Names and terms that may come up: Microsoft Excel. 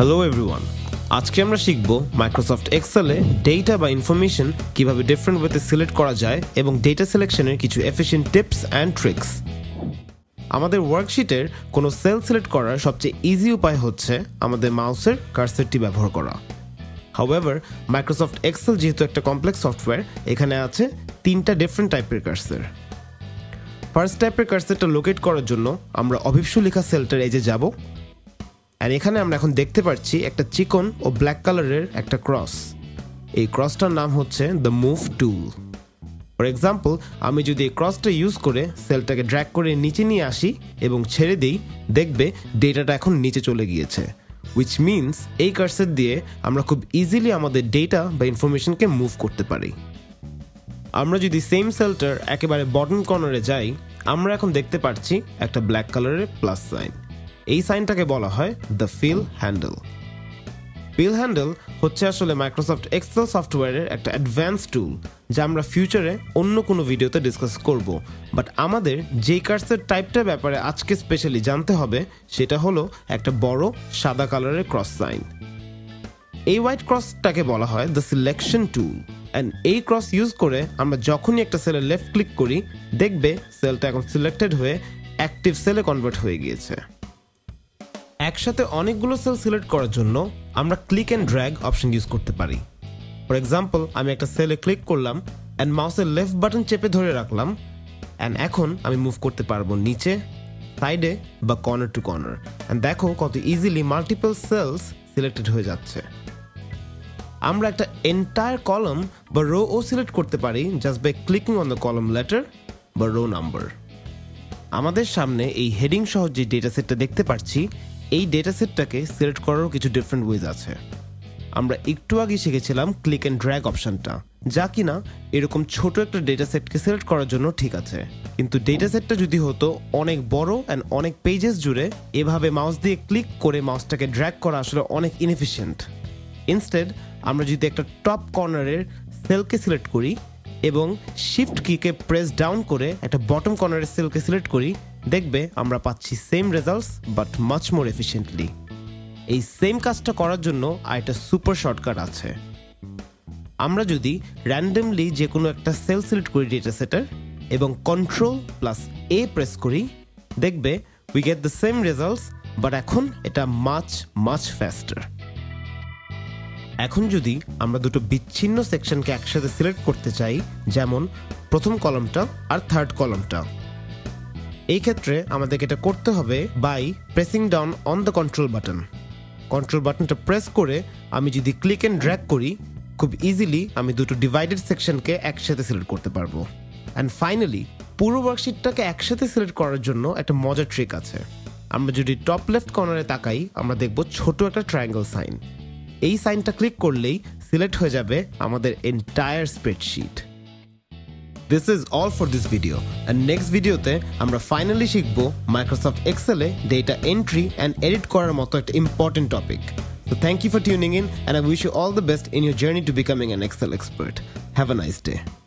Hello everyone आज के शिखब माइक्रोसफ्ट एक्सेले डेटा बा इनफरमेशन किभाबे डिफरेंट वेते सिलेक्ट करा जाए एवं डेटा सिलेक्शनेर किछु एफिशिएंट टिप्स एंड ट्रिक्स। आमादेर वर्कशीटेर कोनो सेल सिलेक्ट करार सबचेये इजी उपाय होच्छे आमादेर माउसेर कर्सरटी व्यवहार करा। हाउएवर माइक्रोसफ्ट एक्सेल जेहेतु एकटा कमप्लेक्स सफ्टवेयर एखाने आछे तीनटा डिफरेंट टाइपेर कर्सर। फार्स्ट टाइपेर कर्सरटा लोकेट करार जोन्नो आमरा अभिप्सु लेखा सेलटार एजे जाबो और एखाने आमरा एखन देखते पाচ্ছি एक चिकन और ब्लैक कलर एक क्रस। ये क्रसटार नाम होच्छे the move tool. For example आमी जोदि क्रसटा यूज कर सेलटाके ड्रैग कर नीचे निये आसि एबं छेड़े देई देखबे डेटाटा एखन नीचे चले गियेछे। व्हिच मीन्स ये कर्सर दिये आमरा खूब इजिली आमादेर डेटा बा इनफरमेशनके मुव करते पारी। आमरा जोदि सेम सेलटार एकेबारे बटम कर्नारे जाई आमरा एखन देखते पाচ্ছি एक ब्लैक कलर प्लस साइन। এই সাইনটাকে বলা হয় the fill handle. Fill handle হচ্ছে আসলে মাইক্রোসফট এক্সেল সফটওয়্যারের একটা অ্যাডভান্স টুল যা আমরা ফিউচারে অন্য কোনো ভিডিওতে ডিসকাস করব। বাট আমাদের যে কার্সের টাইপটার ব্যাপারে আজকে স্পেশালি জানতে হবে সেটা হলো একটা বড় সাদা কালারের ক্রস সাইন। এই হোয়াইট ক্রসটাকে বলা হয় দ্য সিলেকশন টুল। অ্যান্ড এই ক্রস ইউজ করে আমরা যখনই একটা সেলে লেফট ক্লিক করি দেখবে সেলটা এখন সিলেক্টেড হয়ে অ্যাক্টিভ সেলে কনভার্ট হয়ে গিয়েছে। একসাথে অনেকগুলো সেল সিলেক্ট করার জন্য আমরা click and drag option use করতে পারি। ফর এক্সাম্পল আমি একটা সেলে ক্লিক করলাম অ্যান্ড মাউসের লেফট বাটন চেপে ধরে রাখলাম অ্যান্ড এখন আমি মুভ করতে পারবো নিচে সাইডে বা কর্নার টু কর্নার। অ্যান্ড দেখো কত ইজিলি মাল্টিপল সেলস সিলেক্টেড হয়ে যাচ্ছে। আমরা একটা এন্টায়ার কলাম বা রো ও সিলেক্ট করতে পারি just by clicking on the column letter বা রো নাম্বার। আমাদের সামনে এই হেডিং সহ যে ডেটা সেটটা দেখতে পাচ্ছি এই ডেটা সেটটাকে সিলেক্ট করারও কিছু ডিফারেন্ট ওয়েজ আছে। আমরা একটু আগে শিখেছিলাম ক্লিক অ্যান্ড ড্র্যাগ অপশনটা যা কিনা এরকম ছোট একটা ডেটা সেটকে সিলেক্ট করার জন্য ঠিক আছে, কিন্তু ডেটা সেটটা যদি হতো অনেক বড় অ্যান্ড অনেক পেজেস জুড়ে এভাবে মাউস দিয়ে ক্লিক করে মাউসটাকে ড্র্যাগ করা আসলে অনেক ইনএফিশিয়েন্ট। ইনস্টেড আমরা যদি একটা টপ কর্নারের সেলকে সিলেক্ট করি এবং শিফট কিকে প্রেস ডাউন করে একটা বটম কর্নারের সেলকে সিলেক্ট করি দেখবে আমরা পাচ্ছি same results but much more efficiently. এই সেম কাজটা করার জন্য আরেকটা সুপার শর্টকাট আছে। আমরা যদি র্যান্ডমলি যে কোনো একটা সেল সিলেক্ট করি ডেটা সেটের এবং কন্ট্রোল প্লাস এ প্রেস করি দেখবে we get the same results but এখন এটা মাচ মাচ ফাস্টার। এখন যদি আমরা দুটো বিচ্ছিন্ন সেকশনকে একসাথে সিলেক্ট করতে চাই যেমন প্রথম কলামটা আর থার্ড কলামটা, এই ক্ষেত্রে আমাদেরকে এটা করতে হবে by pressing down on the control button. Control বাটনটা প্রেস করে আমি যদি ক্লিক অ্যান্ড ড্র্যাগ করি খুব ইজিলি আমি দুটো ডিভাইডেড সেকশনকে একসাথে সিলেক্ট করতে পারবো। অ্যান্ড ফাইনালি পুরো ওয়ার্কশিটটাকে একসাথে সিলেক্ট করার জন্য একটা মজার ট্রিক আছে। আমরা যদি টপ লেফট কর্নারে তাকাই আমরা দেখব ছোট একটা ট্রায়াঙ্গেল সাইন। এই সাইনটা ক্লিক করলেই সিলেক্ট হয়ে যাবে আমাদের entire spreadsheet. This is all for this video and next video te amra finally শিখবো Microsoft Excel e data entry and edit korar moto ekta important topic. So thank you for tuning in and I wish you all the best in your journey to becoming an Excel expert. Have a nice day.